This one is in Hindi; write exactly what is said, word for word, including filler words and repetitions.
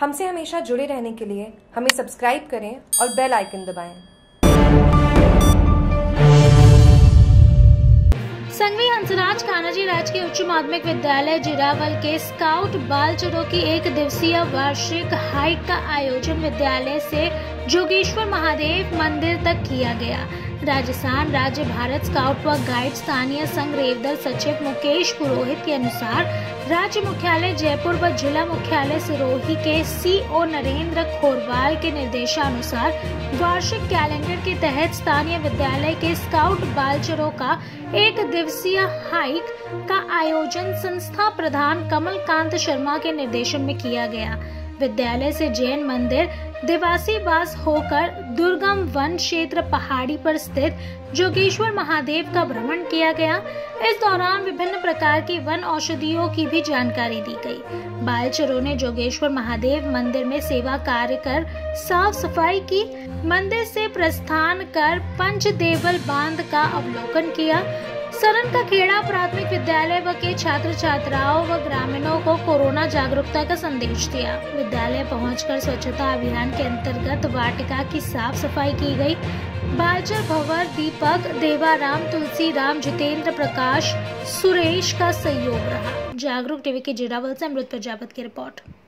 हमसे हमेशा जुड़े रहने के लिए हमें सब्सक्राइब करें और बेल आइकन दबाएं। संघवी हंसराज कानाजी राजकीय उच्च माध्यमिक विद्यालय जीरावल के स्काउट बालचरों की एक दिवसीय वार्षिक हाइट का आयोजन विद्यालय से जागेश्वर महादेव मंदिर तक किया गया। राजस्थान राज्य भारत स्काउट व गाइड स्थानीय संघ रेवदल सचिव मुकेश पुरोहित के अनुसार राज्य मुख्यालय जयपुर व जिला मुख्यालय सिरोही के सीओ नरेंद्र खोरवाल के निर्देशानुसार वार्षिक कैलेंडर के तहत स्थानीय विद्यालय के स्काउट बालचरों का एक दिवसीय हाइक का आयोजन संस्था प्रधान कमलकांत शर्मा के निर्देशन में किया गया। विद्यालय से जैन मंदिर देवासी बास होकर दुर्गम वन क्षेत्र पहाड़ी पर स्थित जागेश्वर महादेव का भ्रमण किया गया। इस दौरान विभिन्न प्रकार की वन औषधियों की भी जानकारी दी गई। बालचरों ने जागेश्वर महादेव मंदिर में सेवा कार्य कर साफ सफाई की। मंदिर से प्रस्थान कर पंचदेवल बांध का अवलोकन किया। सरन का खेड़ा प्राथमिक विद्यालय व के छात्र छात्राओं व ग्रामीणों को कोरोना जागरूकता का संदेश दिया। विद्यालय पहुंचकर स्वच्छता अभियान के अंतर्गत वाटिका की साफ सफाई की गई। बालचर भंवर दीपक, देवाराम, तुलसी राम, जितेंद्र प्रकाश, सुरेश का सहयोग रहा। जागरूक टीवी के जीरावल से अमृत प्रजापत की रिपोर्ट।